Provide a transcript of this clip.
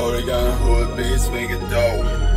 Oregano Hood, bitch, make it dope.